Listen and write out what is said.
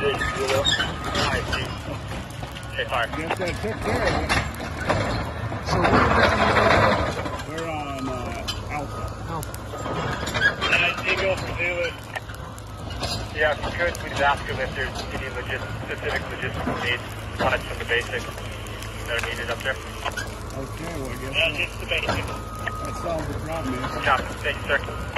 it is, you know. I see. Hey, fire. Yes, I took care of it. So where are we? We're on Alpha. Alpha. 19 Golf for Zulu. Yeah, if you could, please ask them if there's any specific logistical needs on it from the basics that are needed up there. Okay, well, I guess. Yeah, just the basics. That solves the problem, man. Copy. Thank you, sir.